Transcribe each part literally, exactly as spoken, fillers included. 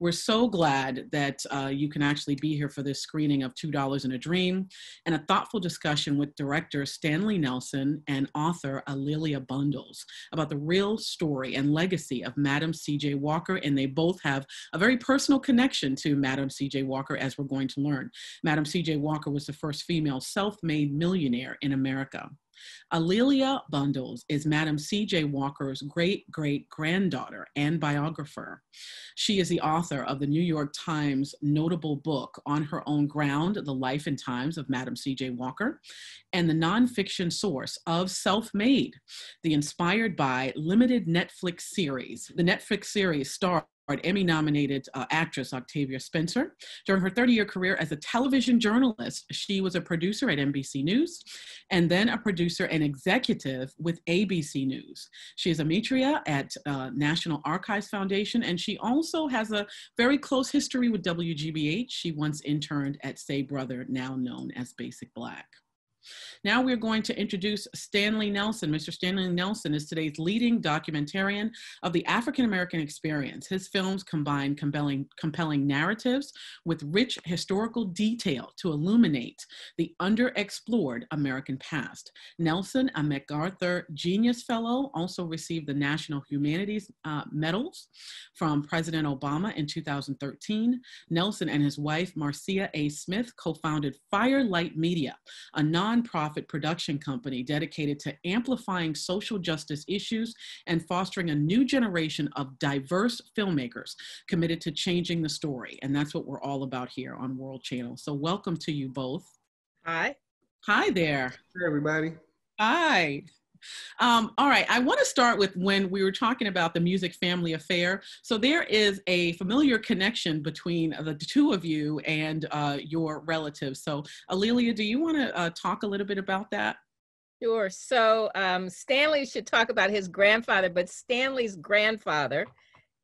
We're so glad that uh, you can actually be here for this screening of Two Dollars and a Dream and a thoughtful discussion with director Stanley Nelson and author A'Lelia Bundles about the real story and legacy of Madam C J Walker. And they both have a very personal connection to Madam C J Walker, as we're going to learn. Madam C J Walker was the first female self-made millionaire in America. A'Lelia Bundles is Madam C J Walker's great-great-granddaughter and biographer. She is the author of the New York Times notable book, On Her Own Ground, The Life and Times of Madam C J Walker, and the nonfiction source of Self-Made, the inspired by limited Netflix series. The Netflix series stars Emmy-nominated uh, actress Octavia Spencer. During her thirty-year career as a television journalist, she was a producer at N B C News and then a producer and executive with A B C News. She is a metria at uh, National Archives Foundation, and she also has a very close history with W G B H. She once interned at Say Brother, now known as Basic Black. Now we're going to introduce Stanley Nelson. Mister Stanley Nelson is today's leading documentarian of the African-American experience. His films combine compelling, compelling narratives with rich historical detail to illuminate the underexplored American past. Nelson, a MacArthur Genius Fellow, also received the National Humanities uh, Medals from President Obama in two thousand thirteen. Nelson and his wife, Marcia A. Smith, co-founded Firelight Media, a non nonprofit production company dedicated to amplifying social justice issues and fostering a new generation of diverse filmmakers committed to changing the story. And that's what we're all about here on World Channel. So welcome to you both. Hi. Hi there. Hey, everybody. Hi. Um, all right, I want to start with when we were talking about the music family affair. So there is a familiar connection between the two of you and uh, your relatives. So A'Lelia, do you want to uh, talk a little bit about that? Sure. So um, Stanley should talk about his grandfather, but Stanley's grandfather,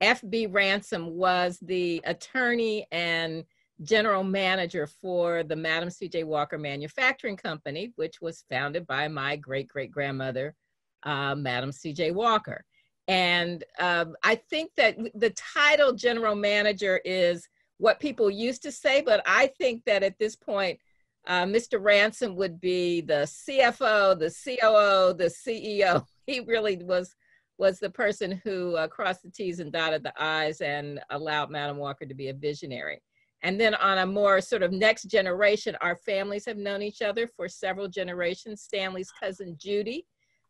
F B Ransom, was the attorney and general manager for the Madam C J Walker Manufacturing Company, which was founded by my great-great-grandmother, uh, Madam C J Walker. And uh, I think that the title general manager is what people used to say, but I think that at this point, uh, Mister Ransom would be the C F O, the C O O, the C E O. He really was, was the person who uh, crossed the T's and dotted the I's and allowed Madam Walker to be a visionary. And then on a more sort of next generation, our families have known each other for several generations. Stanley's cousin Judy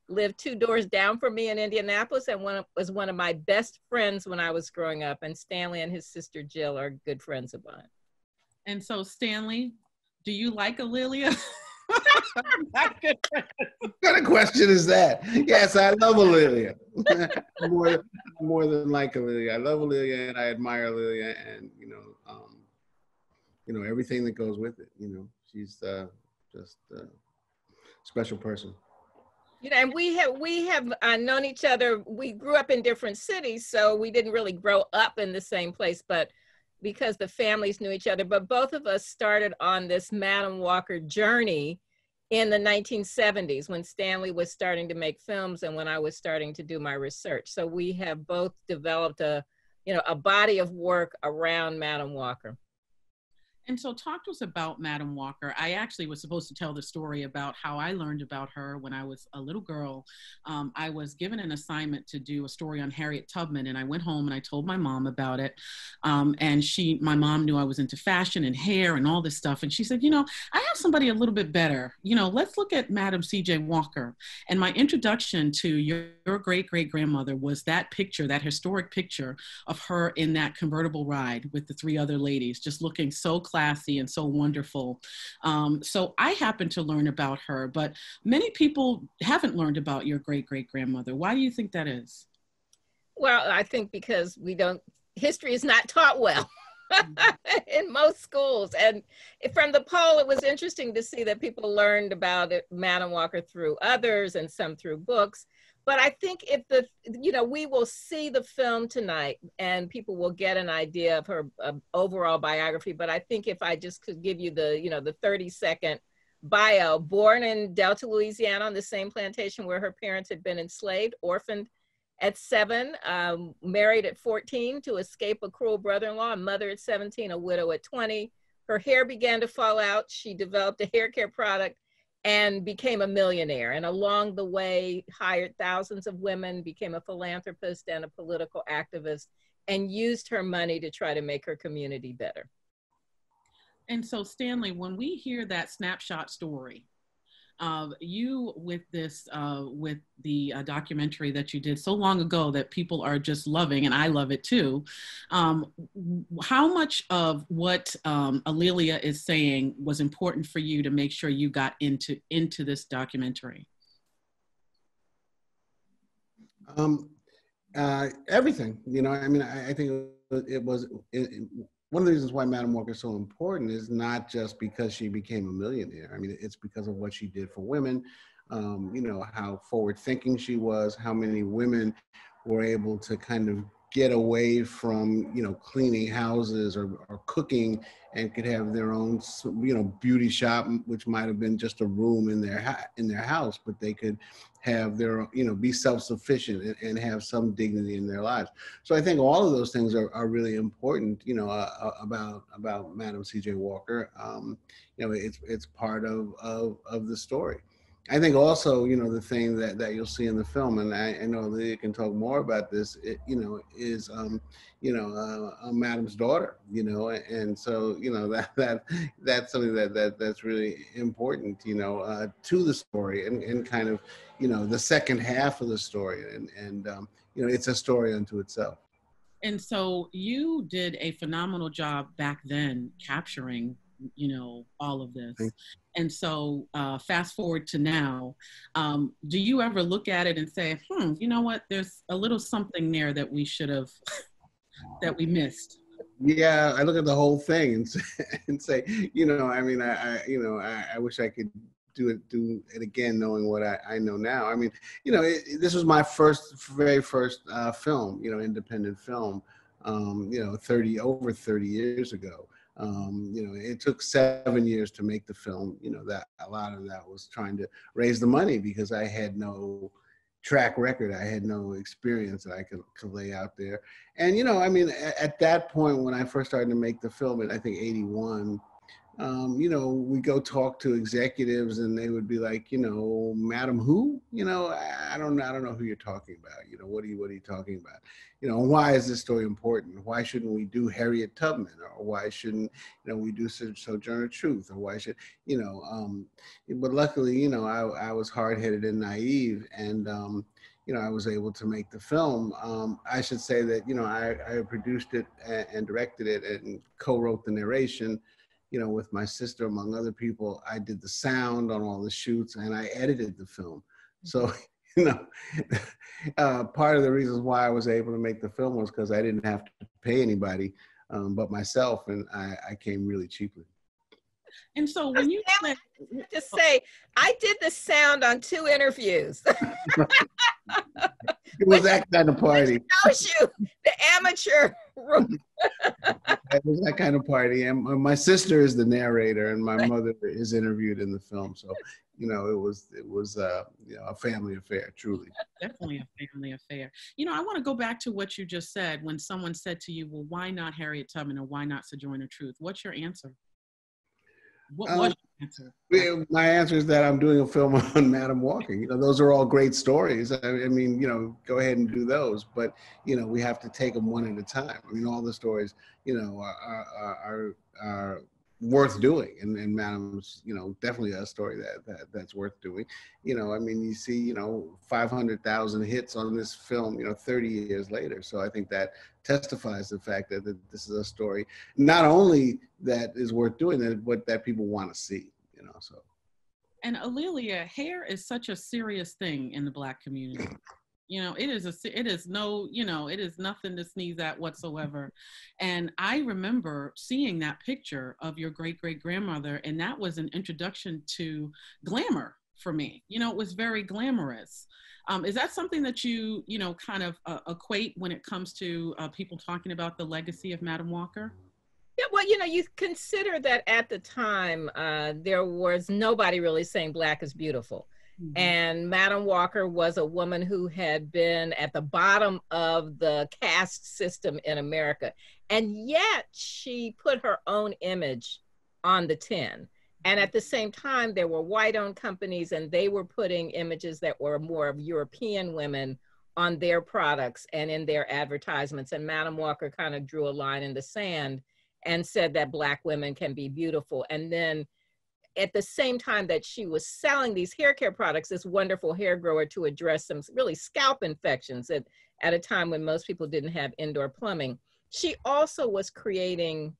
lived two doors down from me in Indianapolis and one, was one of my best friends when I was growing up. And Stanley and his sister Jill are good friends of mine. And so Stanley, do you like A'Lelia? What kind of question is that? Yes, I love A'Lelia. more, more than like A'Lelia. I love A'Lelia and I admire A'Lelia and, you know, um, you know, everything that goes with it, you know, she's uh, just a special person. You know, and we have, we have uh, known each other. We grew up in different cities, so we didn't really grow up in the same place, but because the families knew each other, but both of us started on this Madam Walker journey in the nineteen seventies when Stanley was starting to make films and when I was starting to do my research. So we have both developed a, you know, a body of work around Madam Walker. And so talk to us about Madam Walker. I actually was supposed to tell the story about how I learned about her when I was a little girl. Um, I was given an assignment to do a story on Harriet Tubman, and I went home and I told my mom about it. Um, and she, my mom knew I was into fashion and hair and all this stuff. And she said, you know, I have somebody a little bit better. You know, let's look at Madam C J Walker. And my introduction to your, your great-great-grandmother was that picture, that historic picture of her in that convertible ride with the three other ladies, just looking so close, classy and so wonderful. Um, so I happened to learn about her, but many people haven't learned about your great-great-grandmother. Why do you think that is? Well, I think because we don't, history is not taught well in most schools. And from the poll, it was interesting to see that people learned about it, Madam Walker through others and some through books. But I think if the, you know, we will see the film tonight and people will get an idea of her uh, overall biography. But I think if I just could give you the, you know, the thirty second bio, born in Delta, Louisiana on the same plantation where her parents had been enslaved, orphaned At seven, um, married at fourteen to escape a cruel brother-in-law, a mother at seventeen, a widow at twenty. Her hair began to fall out. She developed a hair care product and became a millionaire. And along the way, hired thousands of women, became a philanthropist and a political activist, and used her money to try to make her community better. And so, Stanley, when we hear that snapshot story, Uh, you with this, uh, with the uh, documentary that you did so long ago that people are just loving, and I love it too. Um, how much of what um, A'Lelia is saying was important for you to make sure you got into, into this documentary? Um, uh, everything, you know, I mean, I, I think it was, it, it, one of the reasons why Madam Walker is so important is not just because she became a millionaire. I mean, it's because of what she did for women, um, you know, how forward thinking she was, how many women were able to kind of get away from, you know, cleaning houses or, or cooking, and could have their own, you know, beauty shop, which might have been just a room in their, in their house, but they could have their, you know, be self-sufficient and, and have some dignity in their lives. So I think all of those things are, are really important, you know, uh, about, about Madam C J Walker. Um, you know, it's, it's part of, of, of the story. I think also, you know, the thing that, that you'll see in the film, and I, I know A'Lelia can talk more about this, it, you know, is, um, you know, uh, uh, Madam's daughter, you know, and, and so, you know, that, that that's something that, that that's really important, you know, uh, to the story, and, and kind of, you know, the second half of the story. And, and um, you know, it's a story unto itself. And so you did a phenomenal job back then capturing, you know, all of this. Thanks. And so uh, fast forward to now, um, do you ever look at it and say, hmm, you know what, there's a little something there that we should have, that we missed? Yeah, I look at the whole thing and say, and say you know, I mean, I, I you know, I, I wish I could do it, do it again, knowing what I, I know now. I mean, you know, it, this was my first, very first uh, film, you know, independent film, um, you know, thirty, over thirty years ago. Um, you know, it took seven years to make the film. You know, that a lot of that was trying to raise the money, because I had no track record. I had no experience that I could, could lay out there. And, you know, I mean, at, at that point, when I first started to make the film in, I think, eighty-one, um, you know, we go talk to executives and they would be like, you know, Madam who? You know, I don't, I don't know who you're talking about. You know, what are you, what are you talking about? You know, why is this story important? Why shouldn't we do Harriet Tubman? Or why shouldn't, you know, we do so Sojourner Truth? Or why should, you know, um, but luckily, you know, I, I was hard-headed and naive, and, um, you know, I was able to make the film. Um, I should say that, you know, I, I produced it and, and directed it and co-wrote the narration, you know, with my sister, among other people. I did the sound on all the shoots, and I edited the film. So, you know, uh, part of the reasons why I was able to make the film was because I didn't have to pay anybody um, but myself, and I, I came really cheaply. And so when you I have to say, I did the sound on two interviews. It was that kind of party. Shows you the amateur room. It was that kind of party. And my sister is the narrator, and my mother is interviewed in the film. So, you know, it was it was uh, you know, a family affair, truly. Definitely a family affair. You know, I want to go back to what you just said when someone said to you, "Well, why not Harriet Tubman, or why not Sojourner Truth?" What's your answer? What was um, your answer? My answer is that I'm doing a film on Madam Walker. You know, those are all great stories. I, I mean, you know, go ahead and do those, but, you know, we have to take them one at a time. I mean, all the stories, you know, are, are, are, are worth doing. And, and Madam's, you know, definitely a story that, that that's worth doing. You know, I mean, you see, you know, five hundred thousand hits on this film, you know, thirty years later. So I think that testifies to the fact that, that this is a story, not only that is worth doing, that, but that people want to see, you know, so. And A'Lelia, hair is such a serious thing in the Black community. You know, it is a, it is no, you know, it is nothing to sneeze at whatsoever. And I remember seeing that picture of your great great grandmother, and that was an introduction to glamour for me. You know, it was very glamorous. Um, is that something that you, you know, kind of uh, equate when it comes to uh, people talking about the legacy of Madam Walker? Yeah, well, you know, you consider that at the time, uh, there was nobody really saying Black is beautiful. Mm-hmm. And Madam Walker was a woman who had been at the bottom of the caste system in America. And yet she put her own image on the tin. And at the same time, there were white-owned companies and they were putting images that were more of European women on their products and in their advertisements. And Madam Walker kind of drew a line in the sand and said that Black women can be beautiful. And then at the same time that she was selling these hair care products, this wonderful hair grower to address some really scalp infections at, at a time when most people didn't have indoor plumbing, she also was creating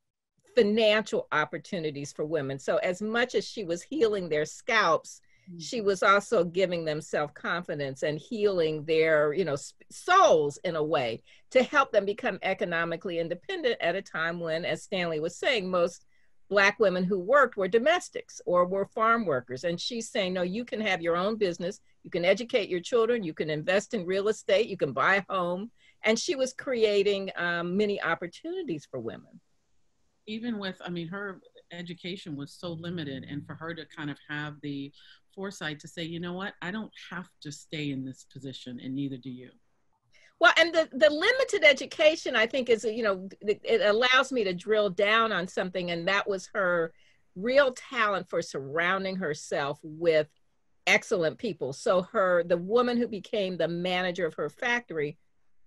financial opportunities for women. So as much as she was healing their scalps, mm-hmm. she was also giving them self-confidence and healing their, you know, souls in a way to help them become economically independent at a time when, as Stanley was saying, most Black women who worked were domestics or were farm workers. And she's saying, no, you can have your own business. You can educate your children. You can invest in real estate. You can buy a home. And she was creating um, many opportunities for women. Even with, I mean, her education was so limited, and for her to kind of have the foresight to say, you know what, I don't have to stay in this position, and neither do you. Well, and the, the limited education, I think, is, you know, it allows me to drill down on something, and that was her real talent for surrounding herself with excellent people. So her, the woman who became the manager of her factory,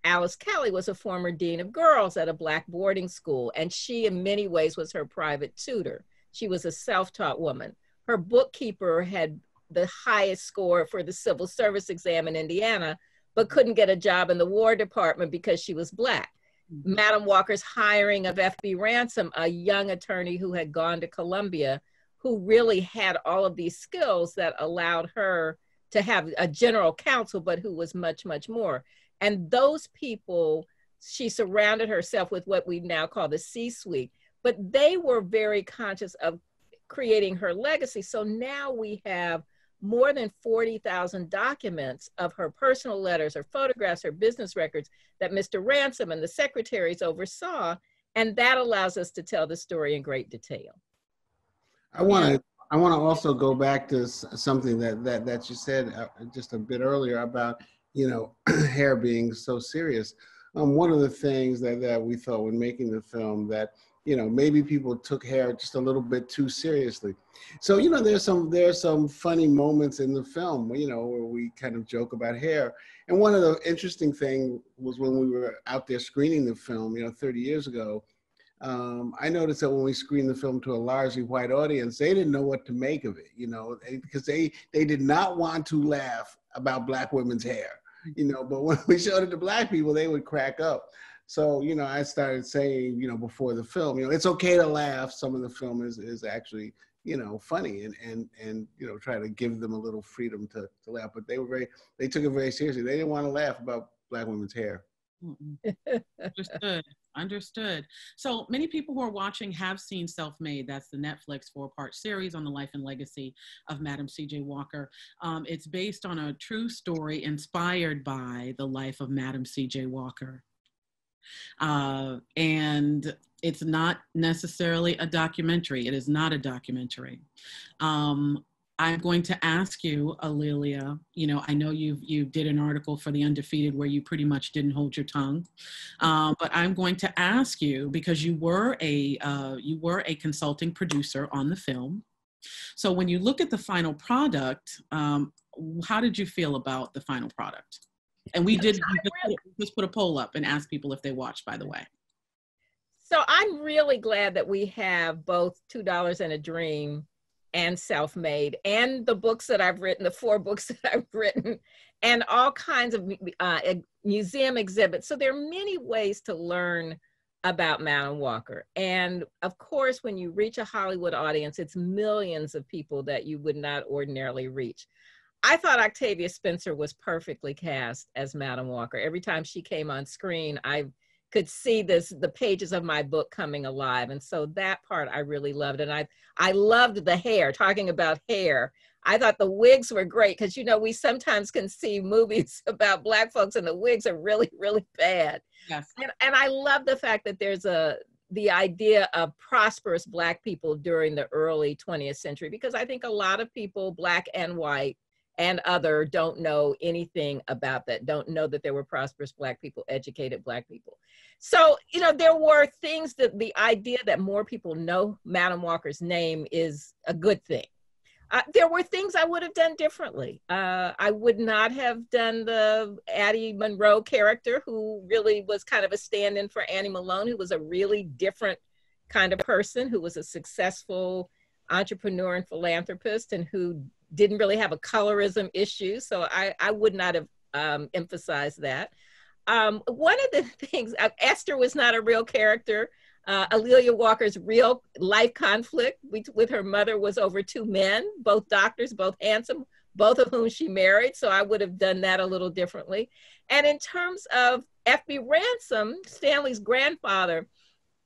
Alice Kelly, was a former dean of girls at a Black boarding school, and she in many ways was her private tutor. She was a self-taught woman. Her bookkeeper had the highest score for the civil service exam in Indiana, but couldn't get a job in the War Department because she was Black. Mm-hmm. Madam Walker's hiring of F B Ransom, a young attorney who had gone to Columbia, who really had all of these skills that allowed her to have a general counsel, but who was much, much more. And those people, she surrounded herself with what we now call the C-suite, but they were very conscious of creating her legacy. So now we have more than forty thousand documents of her personal letters, her photographs, her business records that Mister Ransom and the secretaries oversaw. And that allows us to tell the story in great detail. I want to I want to also go back to something that, that, that you said just a bit earlier about, you know, hair being so serious. Um, one of the things that, that we thought when making the film that, you know, maybe people took hair just a little bit too seriously. So, you know, there's some, there's some funny moments in the film, you know, where we kind of joke about hair. And one of the interesting things was when we were out there screening the film, you know, thirty years ago, um, I noticed that when we screened the film to a largely white audience, they didn't know what to make of it, you know, because they, they did not want to laugh about Black women's hair. You know, but when we showed it to Black people, they would crack up. So, you know, I started saying, you know, before the film, you know, it's okay to laugh. Some of the film is, is actually, you know, funny and, and, and, you know, try to give them a little freedom to, to laugh. But they were very, they took it very seriously. They didn't want to laugh about Black women's hair. Mm-mm. Understood. Understood. So many people who are watching have seen Self-Made. That's the Netflix four-part series on the life and legacy of Madam C J Walker. Um, it's based on a true story inspired by the life of Madam C J Walker. Uh, and it's not necessarily a documentary. It is not a documentary. Um, I'm going to ask you, A'Lelia, you know, I know you you did an article for The Undefeated where you pretty much didn't hold your tongue, um, but I'm going to ask you, because you were a uh, you were a consulting producer on the film. So when you look at the final product, um, how did you feel about the final product? And we did just put a poll up and ask people if they watched, by the way. So I'm really glad that we have both Two Dollars and a Dream and Self-Made, and the books that I've written, the four books that I've written, and all kinds of uh, museum exhibits. So there are many ways to learn about Madam Walker. And of course, when you reach a Hollywood audience, it's millions of people that you would not ordinarily reach. I thought Octavia Spencer was perfectly cast as Madam Walker. Every time she came on screen, I could see this, the pages of my book coming alive. And so that part I really loved. And I, I loved the hair, talking about hair. I thought the wigs were great because, you know, we sometimes can see movies about Black folks and the wigs are really, really bad. Yes. And, and I love the fact that there's a, the idea of prosperous Black people during the early twentieth century, because I think a lot of people, Black and white, and other don't know anything about that, don't know that there were prosperous Black people, educated Black people. So, you know, there were things that the idea that more people know Madam Walker's name is a good thing. Uh, there were things I would have done differently. Uh, I would not have done the Addie Monroe character, who really was kind of a stand-in for Annie Malone, who was a really different kind of person, who was a successful entrepreneur and philanthropist, and who didn't really have a colorism issue. So I, I would not have um, emphasized that. Um, one of the things, uh, Esther was not a real character. Uh, A'Lelia Walker's real life conflict with her mother was over two men, both doctors, both handsome, both of whom she married. So I would have done that a little differently. And in terms of F B Ransom, Stanley's grandfather,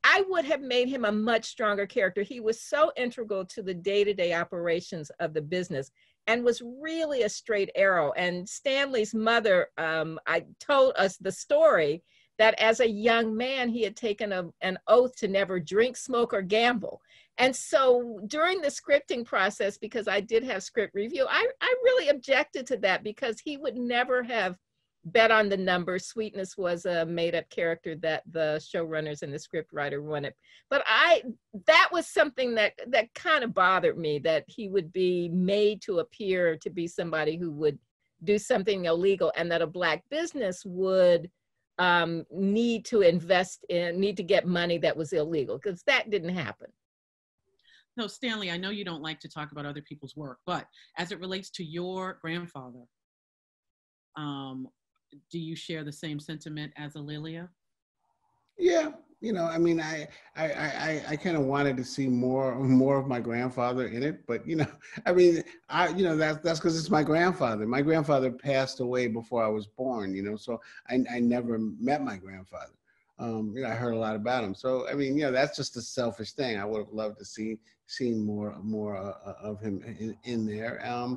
I would have made him a much stronger character. He was so integral to the day-to-day operations of the business and was really a straight arrow. And Stanley's mother, um, I told us the story that as a young man, he had taken a, an oath to never drink, smoke, or gamble. And so during the scripting process, because I did have script review, I, I really objected to that because he would never have bet on the numbers. Sweetness was a made-up character that the showrunners and the script writer wanted. But I, that was something that, that kind of bothered me, that he would be made to appear to be somebody who would do something illegal and that a Black business would Um, need to invest in, need to get money that was illegal, because that didn't happen. No, Stanley, I know you don't like to talk about other people's work, but as it relates to your grandfather, um, do you share the same sentiment as A'Lelia? Yeah, you know, I mean, I I I, I kind of wanted to see more more of my grandfather in it, but you know, I mean, I you know that's that's because it's my grandfather. My grandfather passed away before I was born, you know, so I I never met my grandfather. Um, you know, I heard a lot about him, so I mean, you know, that's just a selfish thing. I would have loved to see seen more more uh, of him in, in there. Um,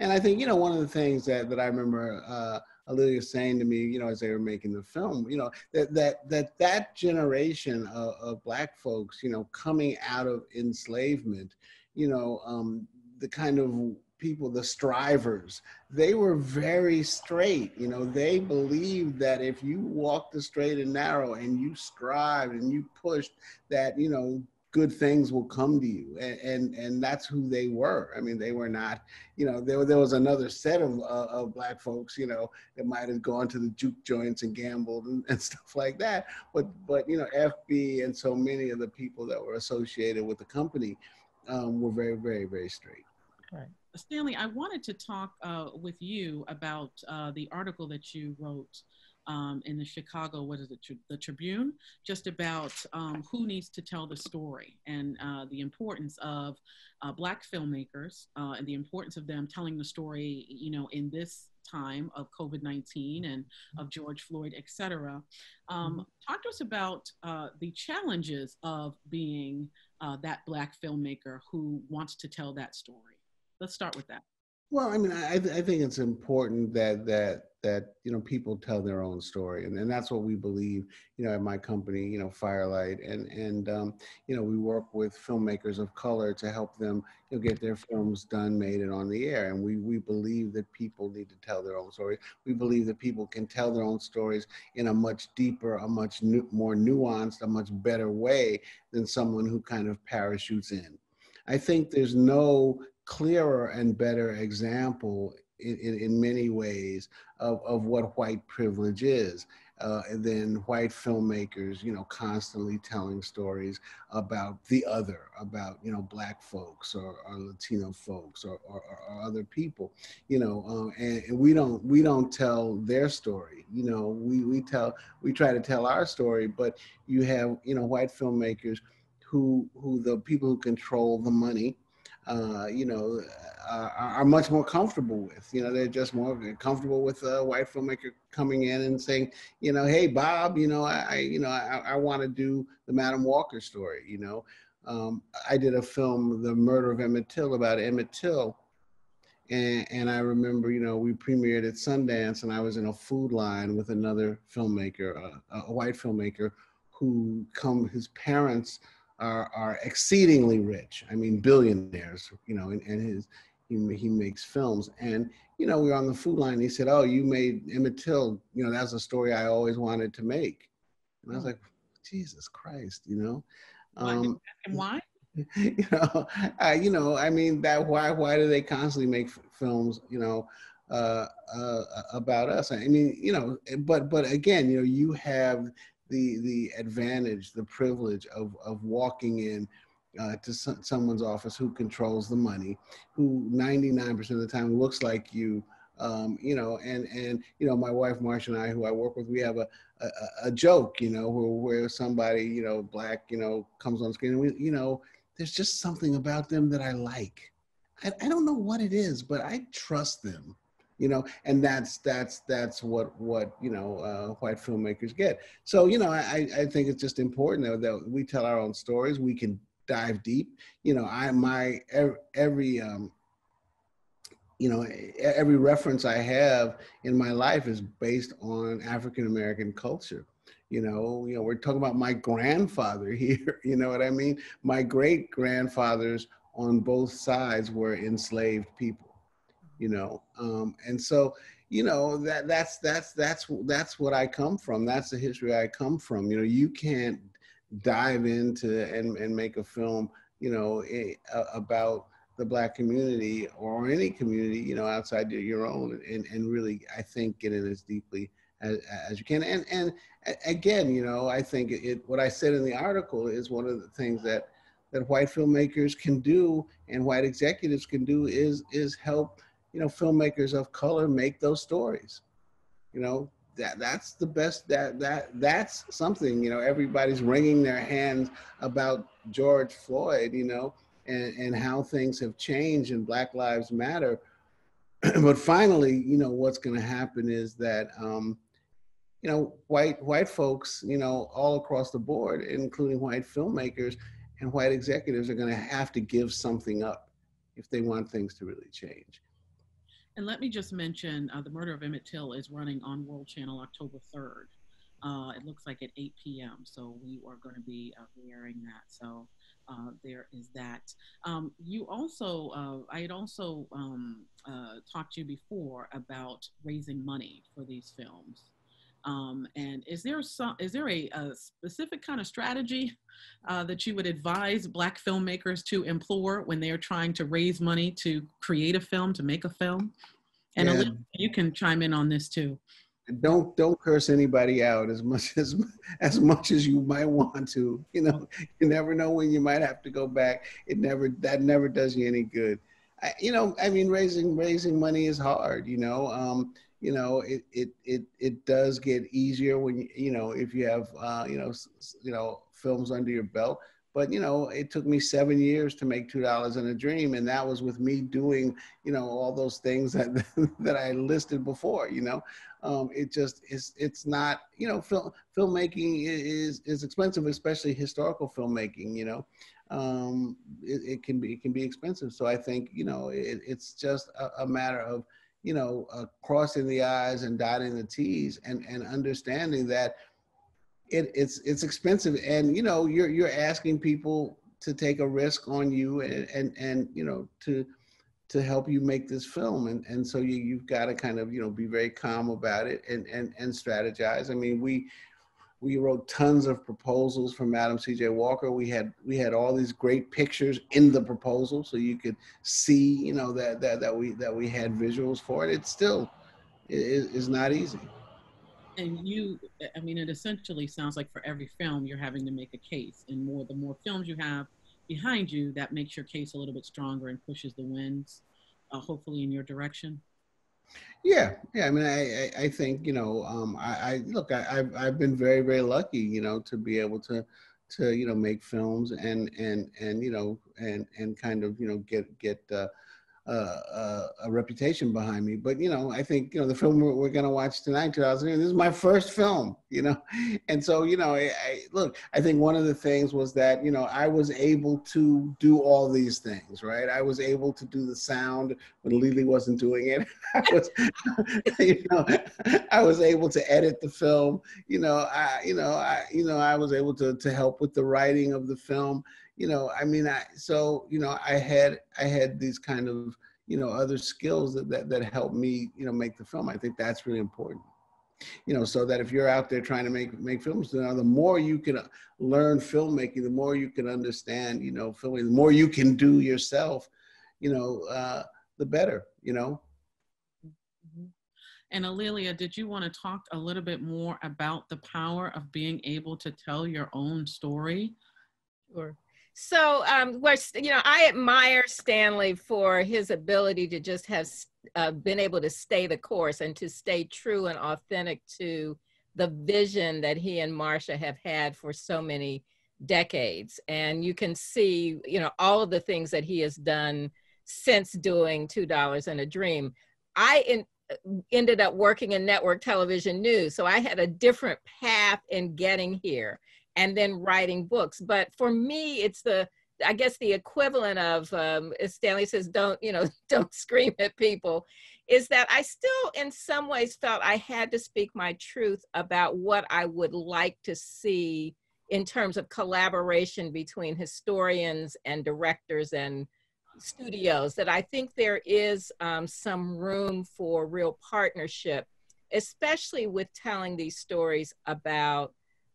and I think you know one of the things that that I remember. Uh, A'Lelia saying to me, you know, as they were making the film, you know, that that that, that generation of, of Black folks, you know, coming out of enslavement, you know, um, the kind of people, the strivers, they were very straight. You know, they believed that if you walked the straight and narrow and you strived and you pushed, that, you know, good things will come to you, and, and and that's who they were. I mean, they were not, you know, there, there was another set of, uh, of Black folks, you know, that might have gone to the juke joints and gambled and, and stuff like that. But, but you know, F B and so many of the people that were associated with the company um, were very, very, very straight. All right. Stanley, I wanted to talk uh, with you about uh, the article that you wrote Um, in the Chicago, what is it, tri the Tribune, just about um, who needs to tell the story and uh, the importance of uh, Black filmmakers uh, and the importance of them telling the story, you know, in this time of COVID nineteen and of George Floyd, et cetera. Um, talk to us about uh, the challenges of being uh, that Black filmmaker who wants to tell that story. Let's start with that. Well, I mean, I, th I think it's important that, that, that, you know, people tell their own story. And, and that's what we believe, you know, at my company, you know, Firelight. And, and um, you know, we work with filmmakers of color to help them, you know, get their films done, made, and on the air. And we, we believe that people need to tell their own stories. We believe that people can tell their own stories in a much deeper, a much nu more nuanced, a much better way than someone who kind of parachutes in. I think there's no clearer and better example in, in, in many ways of, of what white privilege is uh, than white filmmakers, you know, constantly telling stories about the other, about, you know, Black folks or, or Latino folks or, or, or other people, you know, um, and, and we don't, we don't tell their story, you know, we, we tell, we try to tell our story, but you have, you know, white filmmakers who, who the people who control the money, Uh, you know, uh, are much more comfortable with. You know, they're just more comfortable with a white filmmaker coming in and saying, you know, hey, Bob, you know, I, you know, I, I want to do the Madam Walker story. You know, um, I did a film, The Murder of Emmett Till, about Emmett Till. And, and I remember, you know, we premiered at Sundance and I was in a food line with another filmmaker, uh, a white filmmaker who come, his parents, Are, are exceedingly rich. I mean, billionaires, you know, and, and his He, he makes films. And, you know, we were on the food line. He said, oh, you made Emmett Till. You know, that's a story I always wanted to make. And I was like, Jesus Christ, you know. Um, and why? You know, I, you know, I mean, that why, why do they constantly make f films, you know, uh, uh, about us? I mean, you know, but, but again, you know, you have the, the advantage, the privilege of, of walking in Uh, to some, someone's office who controls the money, who ninety-nine percent of the time looks like you, um, you know, and, and, you know, my wife, Marcia, and I, who I work with, we have a, a, a joke, you know, where, where somebody, you know, black, you know, comes on screen and we, you know, there's just something about them that I like. I, I don't know what it is, but I trust them, you know, and that's, that's, that's what, what, you know, uh, white filmmakers get. So, you know, I, I think it's just important that, that we tell our own stories. We can dive deep, you know, I, my, every, um, you know, every reference I have in my life is based on African-American culture. You know, you know, we're talking about my grandfather here, you know what I mean? My great grandfathers on both sides were enslaved people, you know? Um, and so, you know, that, that's, that's, that's, that's what I come from. That's the history I come from. You know, you can't dive into and, and make a film, you know, a, a, about the black community or any community, you know, outside your own, and, and really, I think, get in as deeply as, as you can. And, and again, you know, I think it, what I said in the article is one of the things that, that white filmmakers can do and white executives can do is, is help, you know, filmmakers of color make those stories, you know. That, that's the best, that, that, that's something, you know, everybody's wringing their hands about George Floyd, you know, and, and how things have changed and Black Lives Matter. But finally, you know, what's going to happen is that, um, you know, white, white folks, you know, all across the board, including white filmmakers and white executives, are going to have to give something up if they want things to really change. And let me just mention, uh, The Murder of Emmett Till is running on World Channel October third. Uh, it looks like at eight p m So we are going to be uh, airing that. So uh, there is that. Um, you also, uh, I had also um, uh, talked to you before about raising money for these films. Um, and is there some, is there a, a specific kind of strategy uh, that you would advise Black filmmakers to employ when they are trying to raise money to create a film, to make a film? And yeah. A'Lelia, you can chime in on this too. Don't don't curse anybody out as much as as much as you might want to. You know, you never know when you might have to go back. It never that never does you any good. I, you know, I mean, raising raising money is hard. You know. Um, You know, it, it it it does get easier when you, you know, if you have uh, you know you know films under your belt. But you know, it took me seven years to make Two Dollars and a Dream, and that was with me doing you know all those things that that I listed before. You know, um, it just it's it's not you know film filmmaking is is expensive, especially historical filmmaking. You know, um, it, it can be it can be expensive. So I think you know it, it's just a, a matter of you know, uh, crossing the I's and dotting the T's, and, and understanding that it, it's it's expensive, and you know, you're you're asking people to take a risk on you, and and, and you know, to to help you make this film, and and so you you've got to kind of you know be very calm about it, and and and strategize. I mean, we we wrote tons of proposals for Madam C J Walker. We had we had all these great pictures in the proposal, so you could see, you know, that that that we that we had visuals for it. It's still, it is not easy. And you, I mean, it essentially sounds like for every film you're having to make a case, and more the more films you have behind you, that makes your case a little bit stronger and pushes the winds, uh, hopefully, in your direction. Yeah, yeah. I mean, I, I, I think you know, um, I, I look, I, I've, I've been very, very lucky, you know, to be able to, to you know, make films and and and you know, and and kind of you know get get uh, uh, a reputation behind me. But you know, I think you know the film we're, we're going to watch tonight, two thousand eight, this is my first film, you know, and so you know, I, I look, I think one of the things was that you know I was able to do all these things, right? I was able to do the sound when Lili wasn't doing it. I was, you know, I was able to edit the film. You know, I, you know, I, you know, I was able to to help with the writing of the film. You know, I mean, I so you know, I had I had these kind of you know, other skills that, that, that helped me, you know, make the film. I think that's really important. You know, so that if you're out there trying to make, make films, you know, the more you can learn filmmaking, the more you can understand, you know, filming, the more you can do yourself, you know, uh, the better, you know. And A'Lelia, did you want to talk a little bit more about the power of being able to tell your own story? Sure. So, um, you know, I admire Stanley for his ability to just have uh, been able to stay the course and to stay true and authentic to the vision that he and Marcia have had for so many decades. And you can see, you know, all of the things that he has done since doing Two Dollars and a Dream. I in, ended up working in network television news, so I had a different path in getting here. And then writing books. But for me, it's the, I guess the equivalent of, um, as Stanley says, don't, you know, don't scream at people, is that I still in some ways felt I had to speak my truth about what I would like to see in terms of collaboration between historians and directors and studios, that I think there is um, some room for real partnership, especially with telling these stories about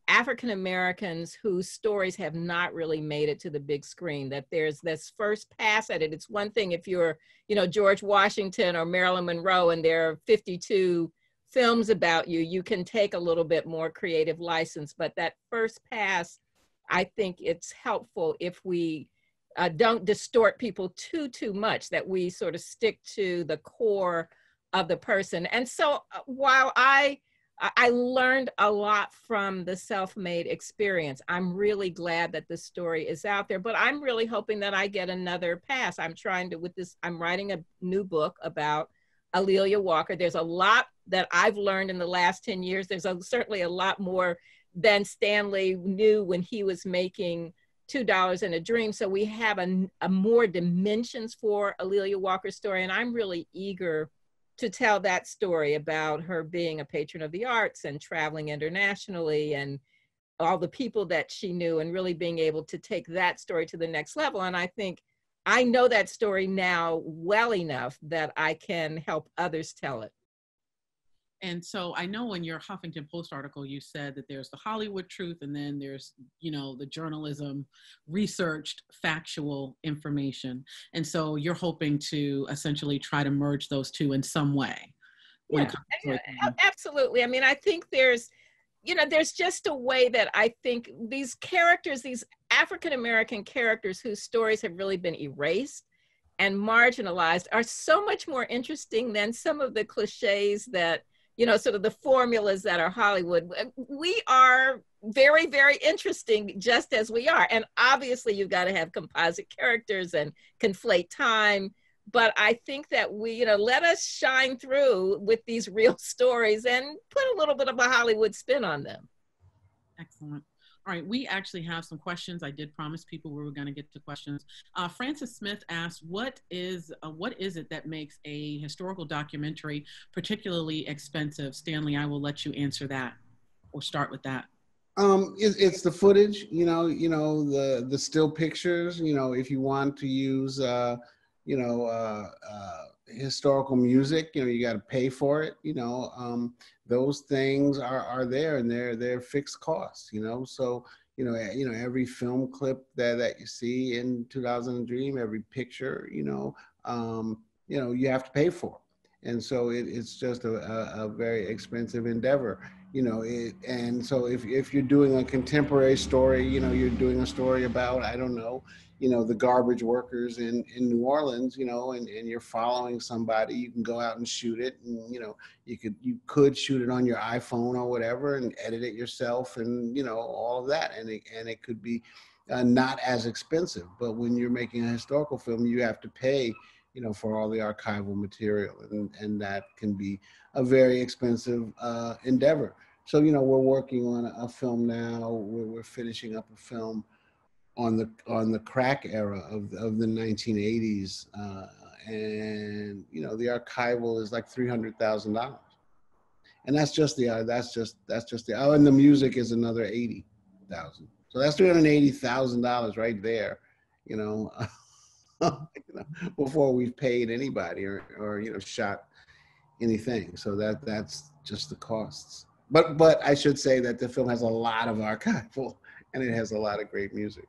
African Americans whose stories have not really made it to the big screen, that there's this first pass at it. It's one thing if you're, you know, George Washington or Marilyn Monroe and there are fifty-two films about you, you can take a little bit more creative license. But that first pass, I think it's helpful if we uh, don't distort people too, too much, that we sort of stick to the core of the person. And so uh, while I I learned a lot from the Self-Made experience, I'm really glad that the story is out there, but I'm really hoping that I get another pass. I'm trying to, with this, I'm writing a new book about A'Lelia Walker. There's a lot that I've learned in the last ten years. There's a, certainly a lot more than Stanley knew when he was making Two Dollars and a Dream. So we have a, a more dimensions for A'Lelia Walker's story, and I'm really eager to tell that story about her being a patron of the arts and traveling internationally and all the people that she knew and really being able to take that story to the next level. And I think I know that story now well enough that I can help others tell it. And so I know in your Huffington Post article, you said that there's the Hollywood truth and then there's, you know, the journalism, researched, factual information. And so you're hoping to essentially try to merge those two in some way. Yeah, I, I, absolutely. I mean, I think there's, you know, there's just a way that I think these characters, these African-American characters whose stories have really been erased and marginalized are so much more interesting than some of the cliches that, you know, sort of the formulas that are Hollywood. We are very, very interesting just as we are. And obviously you've got to have composite characters and conflate time. But I think that we, you know, let us shine through with these real stories and put a little bit of a Hollywood spin on them. Excellent. All right, we actually have some questions. I did promise people we were going to get to questions. Uh, Francis Smith asked, what is, uh, what is it that makes a historical documentary particularly expensive? Stanley, I will let you answer that or start with that. Um, it, it's the footage, you know, you know, the, the still pictures, you know, if you want to use, uh, you know, uh, uh, historical music, you know, you got to pay for it, you know, um, those things are, are there and they're, they're fixed costs, you know, so, you know, you know, every film clip that, that you see in Two Dollars and a Dream, every picture, you know, um, you know, you have to pay for. And so it, it's just a, a, a very expensive endeavor, you know, it, and so if, if you're doing a contemporary story, you know, you're doing a story about, I don't know, you know, the garbage workers in, in New Orleans, you know, and, and you're following somebody, you can go out and shoot it. And, you know, you could, you could shoot it on your iPhone or whatever and edit it yourself and, you know, all of that. And it, and it could be uh, not as expensive, but when you're making a historical film, you have to pay, you know, for all the archival material. And, and that can be a very expensive uh, endeavor. So, you know, we're working on a, a film now, we're, we're finishing up a film on the on the crack era of, of the nineteen eighties. Uh, and, you know, the archival is like three hundred thousand dollars. And that's just the, uh, that's just, that's just the, oh, and the music is another eighty thousand dollars. So that's three hundred eighty thousand dollars right there, you know. you know, before we've paid anybody or, or you know, shot anything. So that that's just the costs. But but I should say that the film has a lot of archival and it has a lot of great music.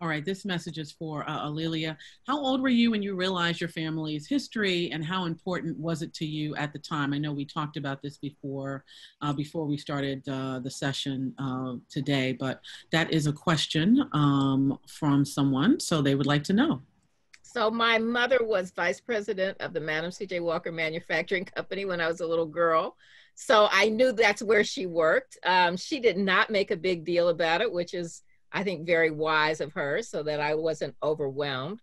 All right, this message is for uh, A'Lelia. How old were you when you realized your family's history, and how important was it to you at the time? I know we talked about this before, uh, before we started uh, the session uh, today, but that is a question um, from someone, so they would like to know. So my mother was vice president of the Madam C J Walker Manufacturing Company when I was a little girl. So I knew that's where she worked. Um, she did not make a big deal about it, which is, I think, very wise of her, so that I wasn't overwhelmed.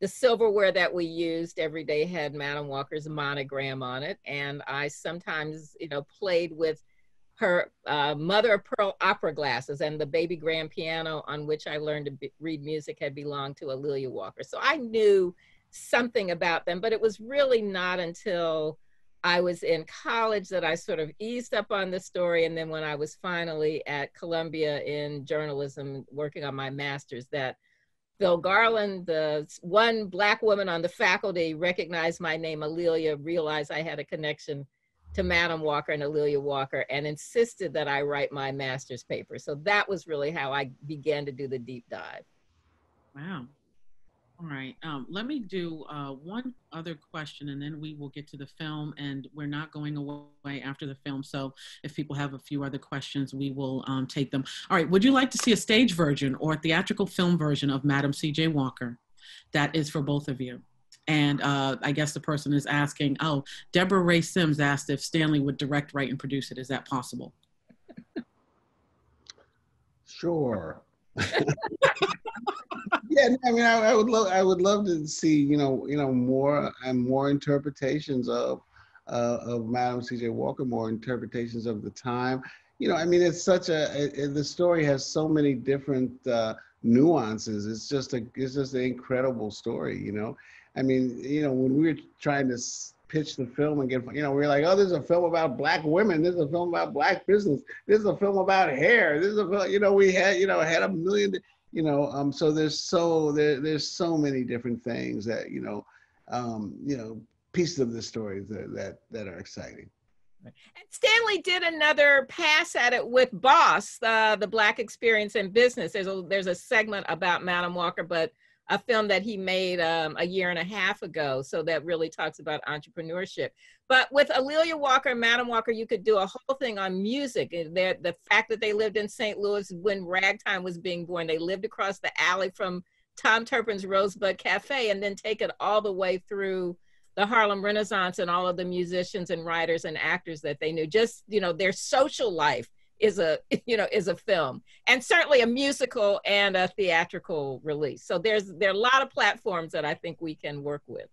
The silverware that we used every day had Madam Walker's monogram on it. And I sometimes, you know, played with her uh, mother of pearl opera glasses, and the baby grand piano on which I learned to be, read music had belonged to A'Lelia Walker. So I knew something about them, but it was really not until I was in college that I sort of eased up on the story. And then when I was finally at Columbia in journalism, working on my master's, that Phil Garland, the one Black woman on the faculty, recognized my name, A'Lelia, realized I had a connection to Madam Walker and A'Lelia Walker, and insisted that I write my master's paper. So that was really how I began to do the deep dive. Wow. All right, um, let me do uh, one other question, and then we will get to the film, and we're not going away after the film. So if people have a few other questions, we will um, take them. All right, would you like to see a stage version or a theatrical film version of Madam C J Walker? That is for both of you. And uh, I guess the person is asking, oh, Deborah Ray Sims asked if Stanley would direct, write, and produce it. Is that possible? Sure. Yeah, I mean, I, I would love, I would love to see, you know, you know, more and more interpretations of, uh, of Madam C J Walker, more interpretations of the time. You know, I mean, it's such a, it, it, the story has so many different uh, nuances. It's just a, it's just an incredible story. You know, I mean, you know, when we were trying to pitch the film and get, you know, we were like, oh, there's a film about Black women. There's a film about Black business. There's a film about hair. There's a film, you know, we had, you know, had a million. You know, um, so there's so there there's so many different things that you know, um, you know, pieces of the story that that, that are exciting. And Stanley did another pass at it with Boss, uh, the Black Experience in Business. There's a there's a segment about Madam Walker, but a film that he made um, a year and a half ago. So that really talks about entrepreneurship. But with A'Lelia Walker and Madam Walker, you could do a whole thing on music. The, the fact that they lived in Saint Louis when ragtime was being born, they lived across the alley from Tom Turpin's Rosebud Cafe, and then take it all the way through the Harlem Renaissance and all of the musicians and writers and actors that they knew. Just, you know, their social life is a, you know, is a film, and certainly a musical and a theatrical release. So there's, there are a lot of platforms that I think we can work with.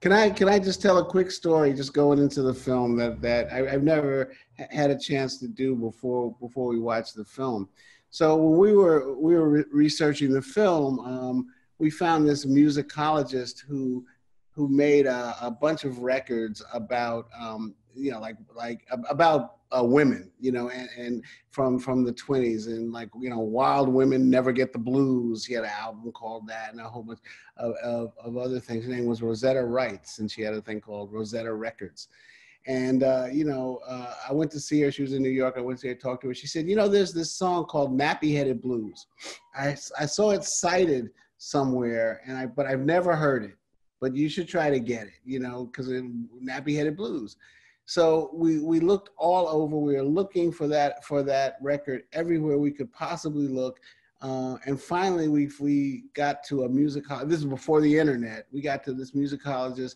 Can I, can I just tell a quick story, just going into the film that, that I, I've never had a chance to do before, before we watched the film. So when we were, we were re researching the film, um, we found this musicologist who, who made a, a bunch of records about, um, you know, like, like about, Uh, women, you know, and, and from from the twenties, and like, you know, Wild Women Never Get the Blues. He had an album called that, and a whole bunch of, of, of other things. Her name was Rosetta Wrights, and she had a thing called Rosetta Records. And, uh, you know, uh, I went to see her. She was in New York. I went to see her, talked to her. She said, you know, there's this song called Nappy Headed Blues. I, I saw it cited somewhere, and I but I've never heard it. But you should try to get it, you know, because Nappy Headed Blues. So we, we looked all over. We were looking for that for that record everywhere we could possibly look. Uh, and finally, we, we got to a musicologist. This is before the internet. We got to this musicologist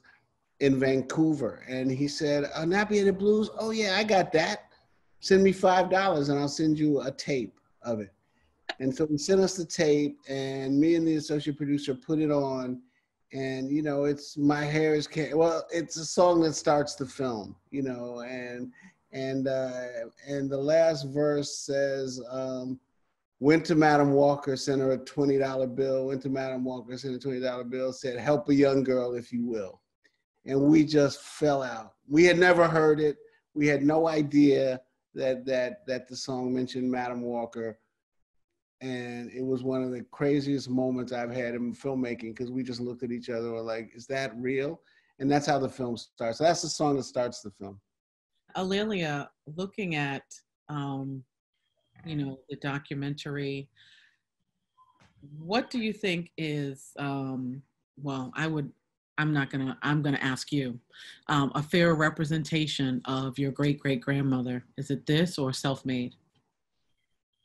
in Vancouver. And he said, oh, Nappy Headed Blues? Oh, yeah, I got that. Send me five dollars and I'll send you a tape of it. And so he sent us the tape, and me and the associate producer put it on. And, you know, it's My Hair Is Candy. Well, it's a song that starts the film, you know, and and uh, and the last verse says, um, went to Madam Walker, sent her a twenty dollar bill, went to Madam Walker, sent her a twenty dollar bill, said, help a young girl if you will. And we just fell out. We had never heard it. We had no idea that, that, that the song mentioned Madam Walker. And it was one of the craziest moments I've had in filmmaking, because we just looked at each other and were like, is that real? And that's how the film starts. So that's the song that starts the film. A'Lelia, looking at, um, you know, the documentary, what do you think is, um, well, I would, I'm not gonna, I'm gonna ask you, um, a fair representation of your great-great-grandmother? Is it this or Self-Made?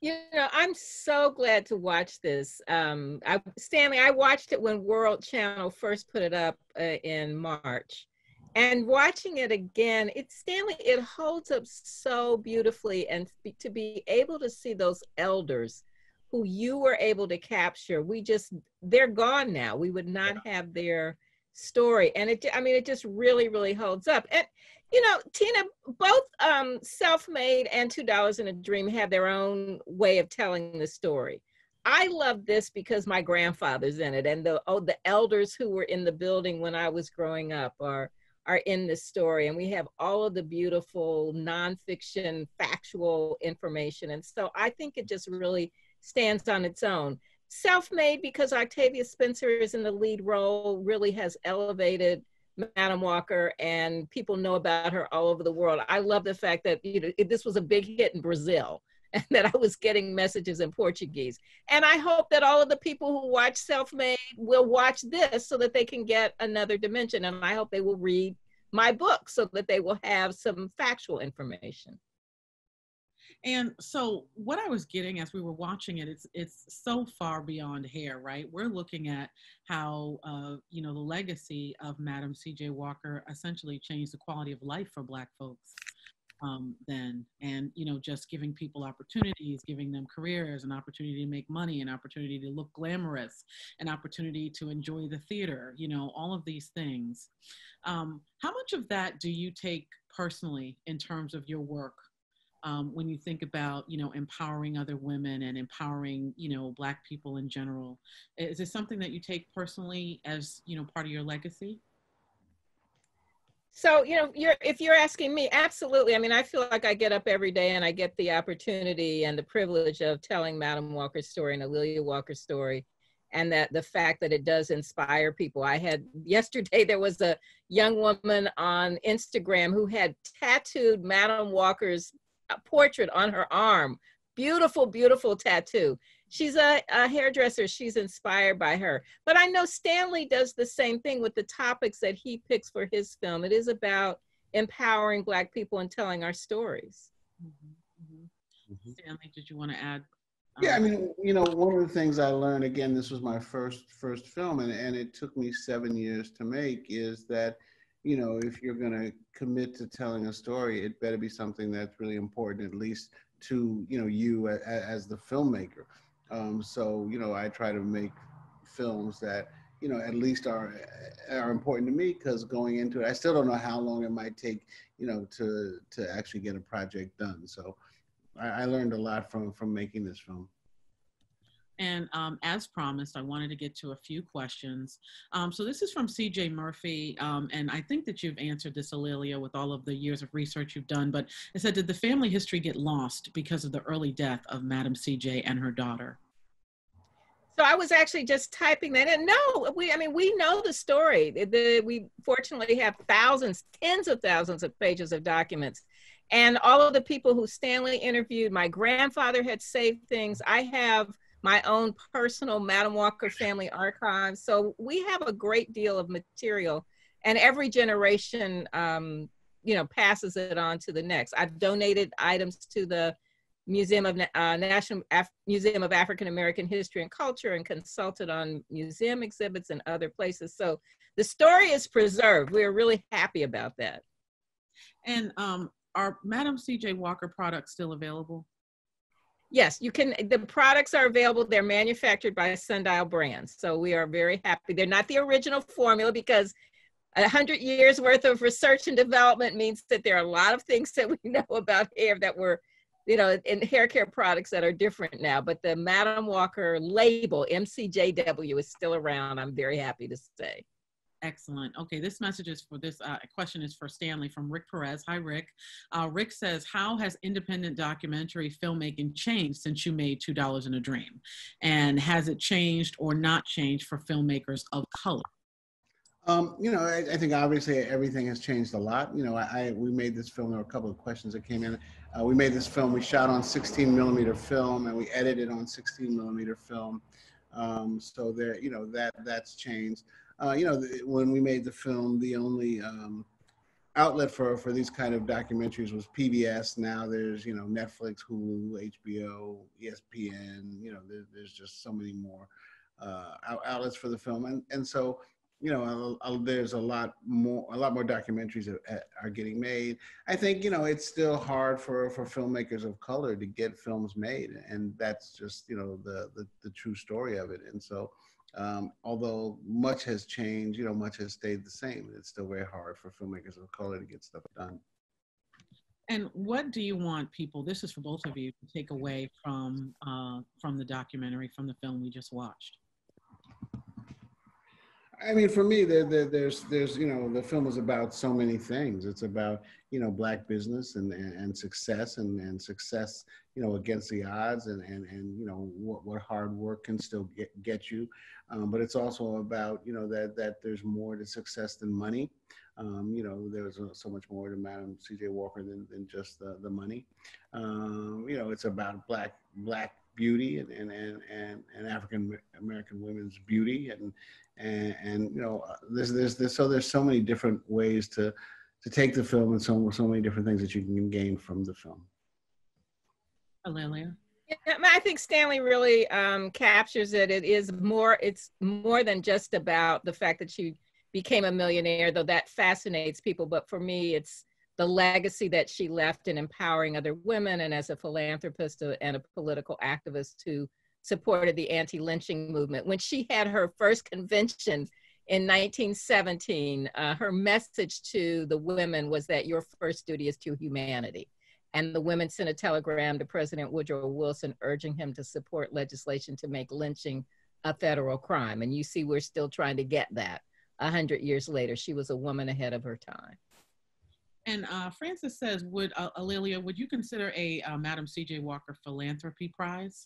You know, I'm so glad to watch this. Um, I, Stanley, I watched it when World Channel first put it up uh, in March. And watching it again, it, Stanley, it holds up so beautifully. And to be able to see those elders who you were able to capture, we just, they're gone now. We would not yeah. have their story. And it, I mean, it just really, really holds up. And, you know, Tina, both um, Self-Made and Two Dollars and a Dream have their own way of telling the story. I love this because my grandfather's in it, and the oh, the elders who were in the building when I was growing up are, are in this story, and we have all of the beautiful nonfiction, factual information. And so I think it just really stands on its own. Self-Made, because Octavia Spencer is in the lead role, really has elevated Madam Walker, and people know about her all over the world. I love the fact that, you know, this was a big hit in Brazil, and that I was getting messages in Portuguese. And I hope that all of the people who watch Self-Made will watch this so that they can get another dimension. And I hope they will read my book so that they will have some factual information. And so what I was getting as we were watching it, it's, it's so far beyond hair, right? We're looking at how, uh, you know, the legacy of Madam C J Walker essentially changed the quality of life for Black folks um, then. And, you know, just giving people opportunities, giving them careers, an opportunity to make money, an opportunity to look glamorous, an opportunity to enjoy the theater, you know, all of these things. Um, how much of that do you take personally in terms of your work? Um, when you think about, you know, empowering other women and empowering, you know, Black people in general, is it something that you take personally as, you know, part of your legacy? So, you know, you're, if you're asking me, absolutely. I mean, I feel like I get up every day and I get the opportunity and the privilege of telling Madam Walker's story and A'Lelia Walker's story, and that the fact that it does inspire people. I had, yesterday there was a young woman on Instagram who had tattooed Madam Walker's a portrait on her arm. Beautiful, beautiful tattoo. She's a, a hairdresser. She's inspired by her. But I know Stanley does the same thing with the topics that he picks for his film. It is about empowering Black people and telling our stories. Mm-hmm. Mm-hmm. Mm-hmm. Stanley, did you want to add? Um, yeah, I mean, you know, one of the things I learned, again, this was my first first film, and, and it took me seven years to make, is that, you know, if you're going to commit to telling a story, it better be something that's really important, at least to, you know, you a, a, as the filmmaker. Um, so, you know, I try to make films that, you know, at least are are important to me, because going into it, I still don't know how long it might take, you know, to to actually get a project done. So I, I learned a lot from, from making this film. And um, as promised, I wanted to get to a few questions. Um, so this is from C J Murphy, um, and I think that you've answered this, A'Lelia, with all of the years of research you've done, but it said, did the family history get lost because of the early death of Madam C J and her daughter? So I was actually just typing that in. No, we, I mean, we know the story. The, we fortunately have thousands, tens of thousands of pages of documents. And all of the people who Stanley interviewed, my grandfather had saved things. I have my own personal Madam Walker family archives. So we have a great deal of material, and every generation, um, you know, passes it on to the next. I've donated items to the Museum of, uh, National Af Museum of African American History and Culture, and consulted on museum exhibits and other places. So the story is preserved. We're really happy about that. And um, are Madam C J Walker products still available? Yes, you can, the products are available. They're manufactured by Sundial Brands. So we are very happy. They're not the original formula, because a hundred years worth of research and development means that there are a lot of things that we know about hair that were, you know, in hair care products that are different now, but the Madam Walker label, M C J W, is still around, I'm very happy to say. Excellent. Okay, this message is for this uh, question is for Stanley from Rick Perez. Hi, Rick. Uh, Rick says, how has independent documentary filmmaking changed since you made Two Dollars and a Dream? And has it changed or not changed for filmmakers of color? Um, you know, I, I think obviously everything has changed a lot. You know, I, I we made this film, there were a couple of questions that came in. Uh, we made this film, we shot on sixteen millimeter film and we edited on sixteen millimeter film. Um, so there, you know, that that's changed. Uh, you know, the, when we made the film, the only um, outlet for, for these kind of documentaries was P B S. Now there's, you know, Netflix, Hulu, H B O, E S P N, you know, there, there's just so many more uh, outlets for the film. And, and so, you know, I'll, I'll, there's a lot more, a lot more documentaries are, are getting made. I think, you know, it's still hard for, for filmmakers of color to get films made. And that's just, you know, the, the, the true story of it. And so, Um, although much has changed, you know, much has stayed the same. It's still very hard for filmmakers of color to get stuff done. And what do you want people, this is for both of you, to take away from, uh, from the documentary, from the film we just watched? I mean, for me, there, there, there's, there's, you know, the film is about so many things. It's about, you know, Black business and, and, and success and, and success, you know, against the odds and, and, and you know, what, what hard work can still get, get you. Um, but it's also about, you know, that, that there's more to success than money. Um, you know, there's so much more to Madam C J Walker than, than just the, the money. Um, you know, it's about black, black beauty and, and, and, and African American women's beauty and, And, and, you know, there's, there's, there's, so there's so many different ways to, to take the film and so, so many different things that you can gain from the film. A'Lelia? Yeah, I think Stanley really um, captures it. It is more, it's more than just about the fact that she became a millionaire, though that fascinates people. But for me, it's the legacy that she left in empowering other women and as a philanthropist and a political activist to supported the anti-lynching movement. When she had her first convention in nineteen seventeen, uh, her message to the women was that your first duty is to humanity. And the women sent a telegram to President Woodrow Wilson urging him to support legislation to make lynching a federal crime. And you see, we're still trying to get that. A hundred years later, she was a woman ahead of her time. And uh, Francis says, would, uh, A'Lelia, would you consider a uh, Madam C J Walker philanthropy prize?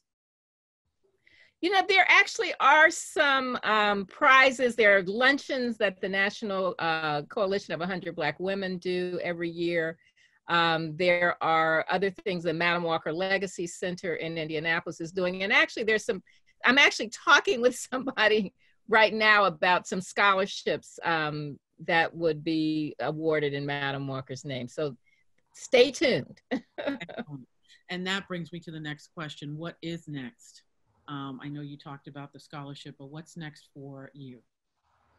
You know, there actually are some um, prizes. There are luncheons that the National uh, Coalition of one hundred Black Women do every year. Um, there are other things that Madam Walker Legacy Center in Indianapolis is doing. And actually there's some, I'm actually talking with somebody right now about some scholarships um, that would be awarded in Madam Walker's name. So stay tuned. And that brings me to the next question. What is next? Um, I know you talked about the scholarship, but what's next for you,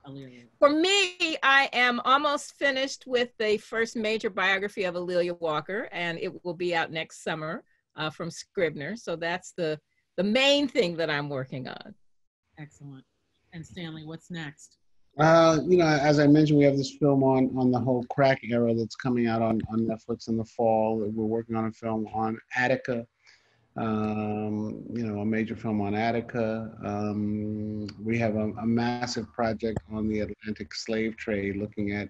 A'Lelia? For me, I am almost finished with the first major biography of A'Lelia Walker, and it will be out next summer uh, from Scribner. So that's the, the main thing that I'm working on. Excellent. And Stanley, what's next? Uh, you know, as I mentioned, we have this film on, on the whole crack era that's coming out on, on Netflix in the fall. We're working on a film on Attica. Um, you know, a major film on Attica. Um, we have a, a massive project on the Atlantic slave trade, looking at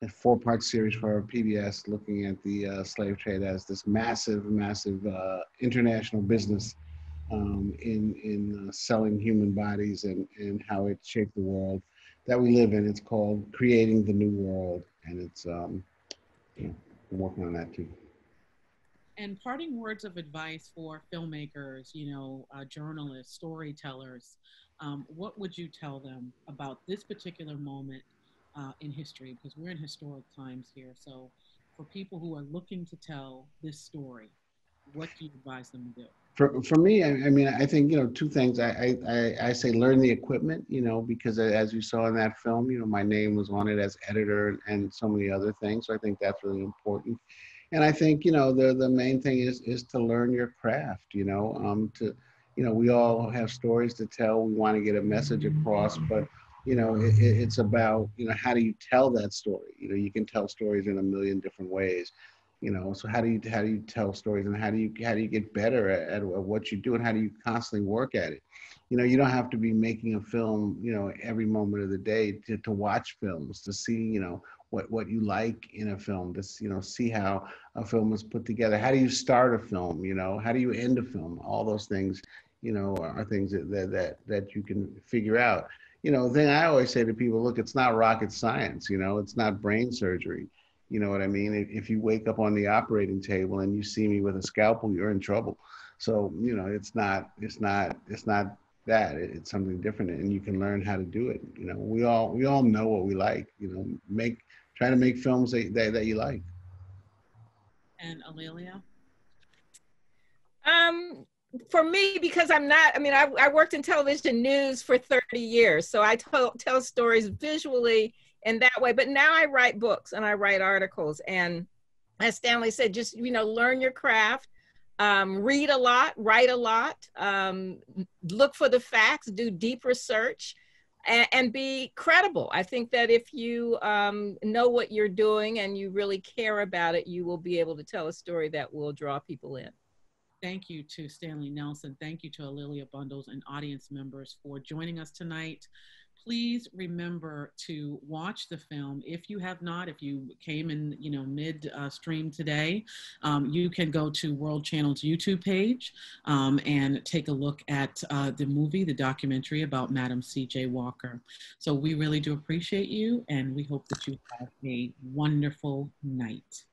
a four-part series for our P B S, looking at the uh, slave trade as this massive, massive uh, international business um, in, in uh, selling human bodies and, and how it shaped the world that we live in. It's called Creating the New World, and it's, um, you know, I'm working on that too. And parting words of advice for filmmakers, you know, uh, journalists, storytellers, um, what would you tell them about this particular moment uh, in history? Because we're in historic times here. So for people who are looking to tell this story, what do you advise them to do? For, for me, I, I mean, I think, you know, two things. I, I, I say learn the equipment, you know, because as you saw in that film, you know, my name was on it as editor and so many other things. So I think that's really important. And I think, you know, the, the main thing is, is to learn your craft, you know, um, to, you know, we all have stories to tell. We want to get a message across, but, you know, it, it's about, you know, how do you tell that story? You know, you can tell stories in a million different ways, you know, so how do you, how do you tell stories and how do you, how do you get better at, at what you do and how do you constantly work at it? you know, you don't have to be making a film, you know, every moment of the day to, to watch films, to see, you know, what, what you like in a film, to, you know, see how a film is put together. How do you start a film? You know, how do you end a film? All those things, you know, are things that, that, that you can figure out. You know, the thing I always say to people, look, it's not rocket science, you know, it's not brain surgery. You know what I mean? If, if you wake up on the operating table and you see me with a scalpel, you're in trouble. So, you know, it's not, it's not, it's not that, it, it's something different, and you can learn how to do it. You know, we all, we all know what we like, you know, make, try to make films that, that, that you like. And A'Lelia? Um, For me, because I'm not, I mean, I, I worked in television news for thirty years. So I tell, tell stories visually in that way. But now I write books and I write articles. And as Stanley said, just, you know, learn your craft, um, read a lot, write a lot, um, look for the facts, do deep research, and, and be credible. I think that if you um, know what you're doing and you really care about it, you will be able to tell a story that will draw people in. Thank you to Stanley Nelson. Thank you to A'Lelia Bundles and audience members for joining us tonight. Please remember to watch the film. If you have not, if you came in, you know, mid uh, stream today, um, you can go to World Channel's YouTube page um, and take a look at uh, the movie, the documentary about Madam C J Walker. So we really do appreciate you, and we hope that you have a wonderful night.